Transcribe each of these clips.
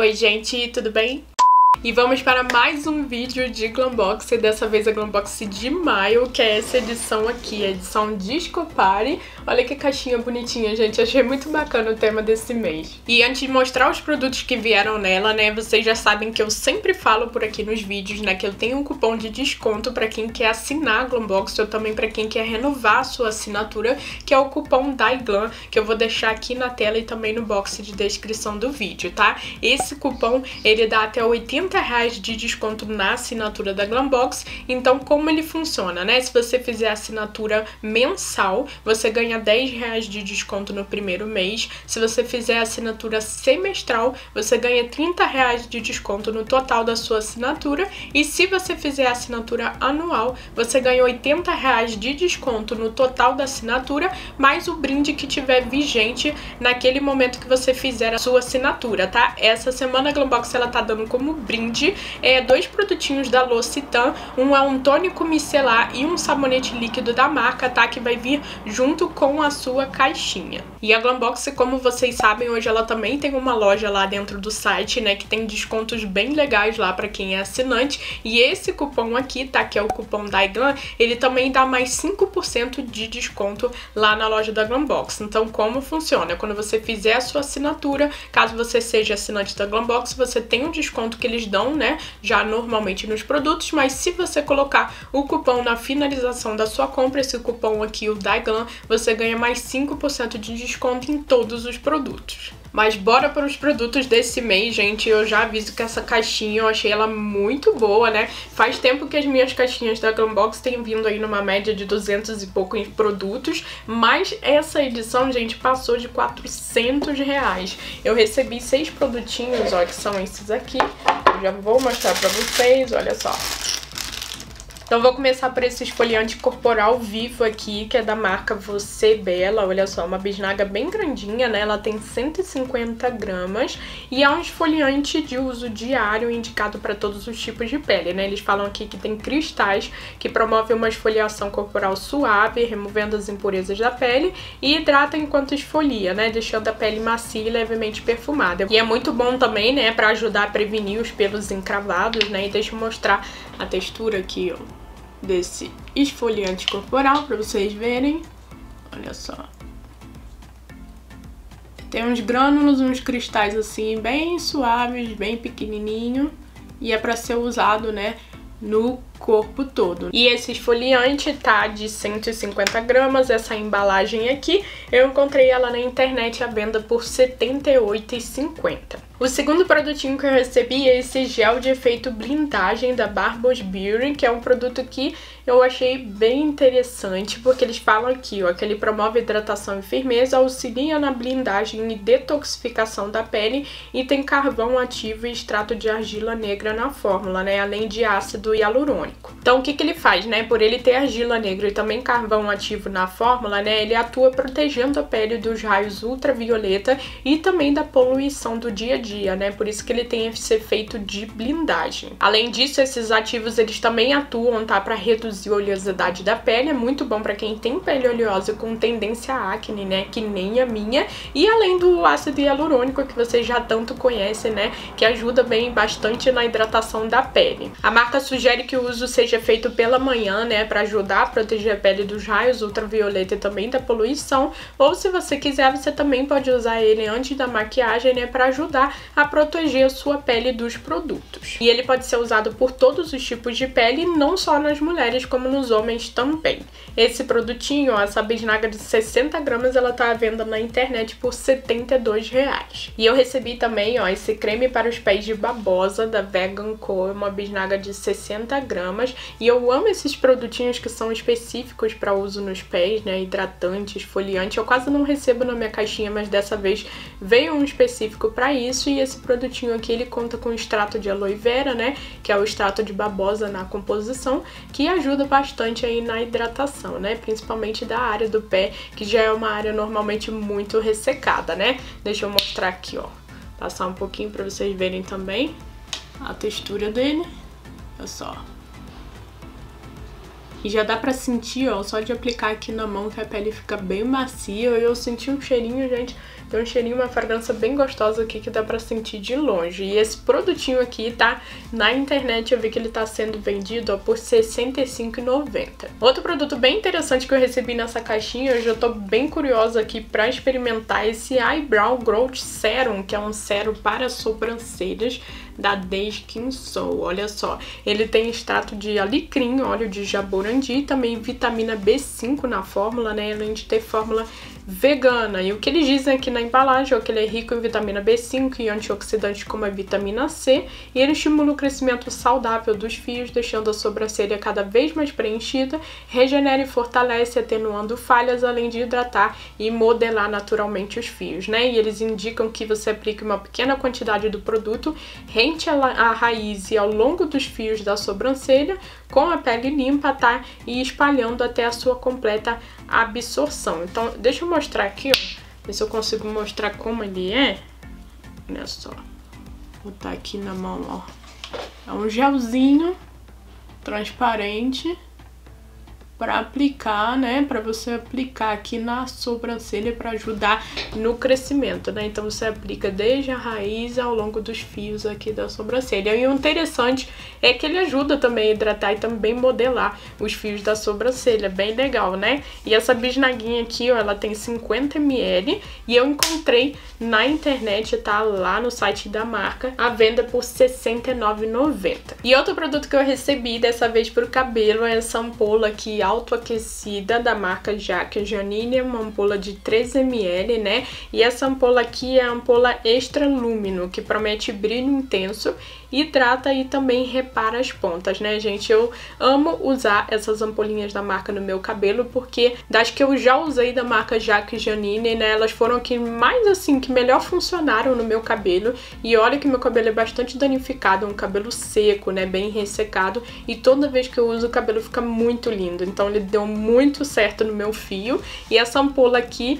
Oi gente, tudo bem? E vamos para mais um vídeo de Glambox, e dessa vez a Glambox de maio, que é essa edição aqui, a edição Disco Party. Olha que caixinha bonitinha, gente, achei muito bacana o tema desse mês. E antes de mostrar os produtos que vieram nela, né, vocês já sabem que eu sempre falo por aqui nos vídeos, né, que eu tenho um cupom de desconto pra quem quer assinar a Glambox, ou também pra quem quer renovar a sua assinatura, que é o cupom DaiGlam, que eu vou deixar aqui na tela e também no box de descrição do vídeo, tá? Esse cupom, ele dá até 80 reais de desconto na assinatura da Glambox. Então, como ele funciona, né? Se você fizer a assinatura mensal, você ganha 10 reais de desconto no primeiro mês. Se você fizer a assinatura semestral, você ganha 30 reais de desconto no total da sua assinatura. E se você fizer a assinatura anual, você ganha 80 reais de desconto no total da assinatura, mais o brinde que tiver vigente naquele momento que você fizer a sua assinatura, tá? Essa semana a Glambox, ela tá dando como brinde dois produtinhos da L'Occitane. Um é um tônico micelar e um sabonete líquido da marca, tá? Que vai vir junto com a sua caixinha. E a Glambox, como vocês sabem, hoje ela também tem uma loja lá dentro do site, né? Que tem descontos bem legais lá pra quem é assinante. E esse cupom aqui, tá? Que é o cupom DaiGlam, ele também dá mais 5% de desconto lá na loja da Glambox. Então, como funciona? Quando você fizer a sua assinatura, caso você seja assinante da Glambox, você tem um desconto que eles dão, né, já normalmente nos produtos, mas se você colocar o cupom na finalização da sua compra, esse cupom aqui, o DaiGlam, você ganha mais 5% de desconto em todos os produtos. Mas bora para os produtos desse mês, gente. Eu já aviso que essa caixinha, eu achei ela muito boa, né? Faz tempo que as minhas caixinhas da Glambox têm vindo aí numa média de 200 e poucos produtos, mas essa edição, gente, passou de 400 reais. Eu recebi 6 produtinhos, ó, que são esses aqui. Eu já vou mostrar pra vocês, olha só. Então vou começar por esse esfoliante corporal vivo aqui, que é da marca Você Bela, olha só, uma bisnaga bem grandinha, né? Ela tem 150 gramas e é um esfoliante de uso diário indicado para todos os tipos de pele, né? Eles falam aqui que tem cristais que promovem uma esfoliação corporal suave, removendo as impurezas da pele e hidrata enquanto esfolia, né? Deixando a pele macia e levemente perfumada. E é muito bom também, né? Para ajudar a prevenir os pelos encravados, né? E deixa eu mostrar a textura aqui, ó, desse esfoliante corporal pra vocês verem. Olha só. Tem uns grânulos, uns cristais assim bem suaves, bem pequenininho, e é pra ser usado, né, no corpo todo. E esse esfoliante tá de 150 gramas, essa embalagem aqui. Eu encontrei ela na internet à venda por R$ 78,50. O segundo produtinho que eu recebi é esse gel de efeito blindagem da Barbos Beauty, que é um produto que eu achei bem interessante, porque eles falam aqui, ó, que ele promove hidratação e firmeza, auxilia na blindagem e detoxificação da pele e tem carvão ativo e extrato de argila negra na fórmula, né, além de ácido hialurônico. Então o que ele faz, né? Por ele ter argila negra e também carvão ativo na fórmula, né? Ele atua protegendo a pele dos raios ultravioleta e também da poluição do dia a dia, né? Por isso que ele tem esse efeito de blindagem. Além disso, esses ativos, eles também atuam, tá? Pra reduzir a oleosidade da pele. É muito bom pra quem tem pele oleosa com tendência a acne, né? Que nem a minha. E além do ácido hialurônico, que vocês já tanto conhecem, né? Que ajuda bem bastante na hidratação da pele. A marca sugere que o uso seja feito pela manhã, né, para ajudar a proteger a pele dos raios ultravioleta e também da poluição, ou se você quiser, você também pode usar ele antes da maquiagem, né, para ajudar a proteger a sua pele dos produtos. E ele pode ser usado por todos os tipos de pele, não só nas mulheres, como nos homens também. Esse produtinho, ó, essa bisnaga de 60 gramas, ela tá à venda na internet por R$ 72,00. E eu recebi também, ó, esse creme para os pés de babosa da Vegan Co, uma bisnaga de 60 gramas. E eu amo esses produtinhos que são específicos para uso nos pés, né? Hidratante, esfoliante. Eu quase não recebo na minha caixinha, mas dessa vez veio um específico para isso. E esse produtinho aqui, ele conta com extrato de aloe vera, né? Que é o extrato de babosa na composição, que ajuda bastante aí na hidratação, né? Principalmente da área do pé, que já é uma área normalmente muito ressecada, né? Deixa eu mostrar aqui, ó. Passar um pouquinho para vocês verem também a textura dele. Olha só. E já dá pra sentir, ó, só de aplicar aqui na mão que a pele fica bem macia. Eu senti um cheirinho, gente, tem um cheirinho, uma fragrância bem gostosa aqui que dá pra sentir de longe. E esse produtinho aqui, tá? Na internet eu vi que ele tá sendo vendido, ó, por R$ 65,90. Outro produto bem interessante que eu recebi nessa caixinha, eu já tô bem curiosa aqui pra experimentar, esse Eyebrow Growth Serum, que é um sérum para sobrancelhas da Deskin Soul. Olha só, ele tem extrato de alecrim, óleo de jaborandi e também vitamina B5 na fórmula, né? Além de ter fórmula vegana. E o que eles dizem aqui na embalagem é que ele é rico em vitamina B5 e antioxidantes como a vitamina C, e ele estimula o crescimento saudável dos fios, deixando a sobrancelha cada vez mais preenchida, regenera e fortalece, atenuando falhas, além de hidratar e modelar naturalmente os fios, né? E eles indicam que você aplique uma pequena quantidade do produto rente à raiz e ao longo dos fios da sobrancelha, com a pele limpa, tá? E espalhando até a sua completa absorção. Então, deixa eu mostrar aqui, ó, ver se eu consigo mostrar como ele é. Olha só, vou botar aqui na mão, ó. É um gelzinho transparente para aplicar, né? Para você aplicar aqui na sobrancelha para ajudar no crescimento, né? Então você aplica desde a raiz ao longo dos fios aqui da sobrancelha. E o interessante é que ele ajuda também a hidratar e também modelar os fios da sobrancelha. Bem legal, né? E essa bisnaguinha aqui, ó, ela tem 50 ml, e eu encontrei na internet, tá? Lá no site da marca, a venda por R$ 69,90. E outro produto que eu recebi, dessa vez pro cabelo, é essa ampola aqui autoaquecida da marca Jacques Janine, uma ampola de 3 ml, né? E essa ampola aqui é a ampola Extra Lumino, que promete brilho intenso, hidrata e também repara as pontas, né, gente? Eu amo usar essas ampolinhas da marca no meu cabelo, porque das que eu já usei da marca Jacques Janine, né, elas foram aqui mais assim, que melhor funcionaram no meu cabelo. E olha que meu cabelo é bastante danificado, é um cabelo seco, né, bem ressecado, e toda vez que eu uso o cabelo fica muito lindo. Então ele deu muito certo no meu fio. E essa ampola aqui,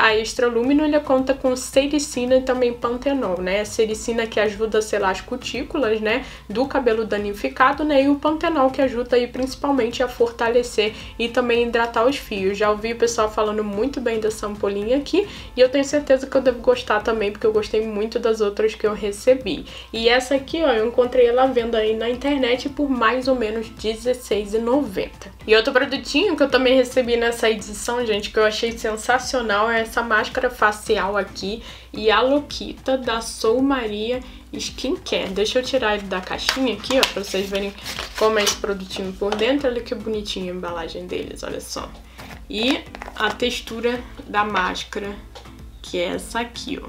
a Extra Lumino, ela conta com sericina e também pantenol, né? A sericina que ajuda a selar as cutículas, né, do cabelo danificado, né, e o pantenol que ajuda aí principalmente a fortalecer e também hidratar os fios. Já ouvi o pessoal falando muito bem dessa ampolinha aqui, e eu tenho certeza que eu devo gostar também, porque eu gostei muito das outras que eu recebi. E essa aqui, ó, eu encontrei ela à venda aí na internet por mais ou menos R$ 16,90. E outro produtinho que eu também recebi nessa edição, gente, que eu achei sensacional, é essa máscara facial aqui, e a Loquita da Soul Maria Skin Care. Deixa eu tirar ele da caixinha aqui, ó, pra vocês verem como é esse produtinho por dentro. Olha que bonitinha a embalagem deles, olha só. E a textura da máscara, que é essa aqui, ó.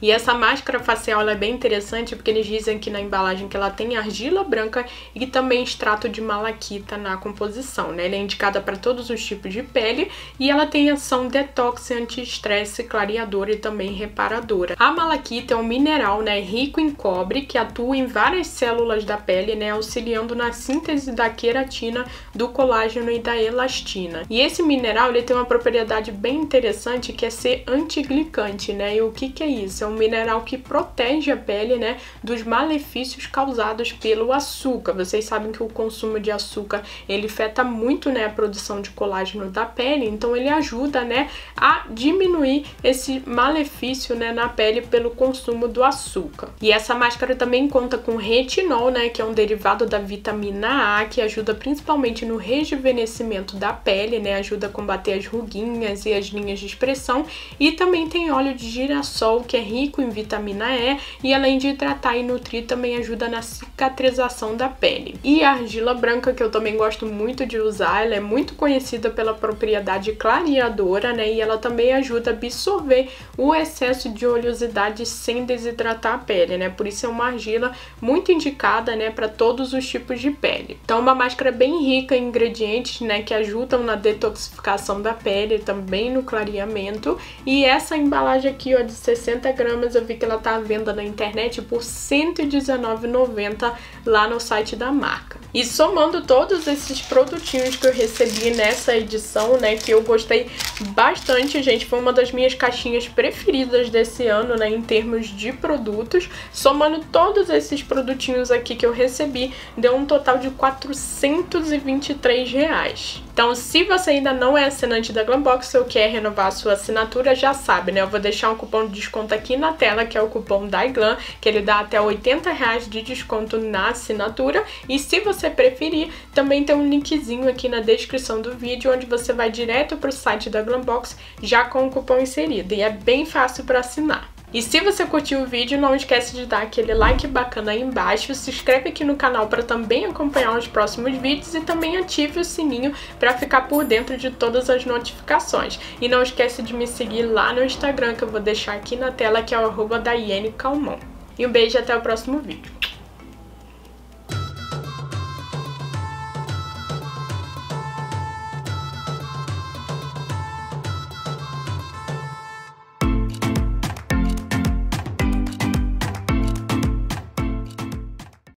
E essa máscara facial, ela é bem interessante, porque eles dizem aqui na embalagem que ela tem argila branca e também extrato de malaquita na composição, né? Ela é indicada para todos os tipos de pele, e ela tem ação detox, anti-estresse, clareadora e também reparadora. A malaquita é um mineral, né, rico em cobre, que atua em várias células da pele, né, auxiliando na síntese da queratina, do colágeno e da elastina. E esse mineral, ele tem uma propriedade bem interessante, que é ser antiglicante, né? E o que é isso? É um mineral que protege a pele, né, dos malefícios causados pelo açúcar. Vocês sabem que o consumo de açúcar, ele afeta muito, né, a produção de colágeno da pele. Então ele ajuda, né, a diminuir esse malefício, né, na pele pelo consumo do açúcar. E essa máscara também conta com retinol, né, que é um derivado da vitamina A, que ajuda principalmente no rejuvenescimento da pele, né, ajuda a combater as ruguinhas e as linhas de expressão. E também tem óleo de girassol, que é rico em vitamina E, e além de hidratar e nutrir, também ajuda na cicatrização da pele. E a argila branca, que eu também gosto muito de usar, ela é muito conhecida pela propriedade clareadora, né, e ela também ajuda a absorver o excesso de oleosidade sem desidratar a pele, né, por isso é uma argila muito indicada, né, para todos os tipos de pele. Então uma máscara bem rica em ingredientes, né, que ajudam na detoxificação da pele, também no clareamento. E essa embalagem aqui, ó, de 60 gramas gramas, eu vi que ela tá à venda na internet por R$ 119,90 lá no site da marca. E somando todos esses produtinhos que eu recebi nessa edição, né, que eu gostei bastante, gente, foi uma das minhas caixinhas preferidas desse ano, né, em termos de produtos. Somando todos esses produtinhos aqui que eu recebi, deu um total de R$ 423 reais. Então, se você ainda não é assinante da Glambox ou quer renovar a sua assinatura, já sabe, né? Eu vou deixar um cupom de desconto aqui na tela, que é o cupom DaiGlam, que ele dá até R$ 80 reais de desconto na assinatura. E se você preferir, também tem um linkzinho aqui na descrição do vídeo, onde você vai direto para o site da Glambox já com o cupom inserido. E é bem fácil para assinar. E se você curtiu o vídeo, não esquece de dar aquele like bacana aí embaixo, se inscreve aqui no canal para também acompanhar os próximos vídeos e também ative o sininho para ficar por dentro de todas as notificações. E não esquece de me seguir lá no Instagram, que eu vou deixar aqui na tela, que é o @da Iene Calmon. E um beijo e até o próximo vídeo.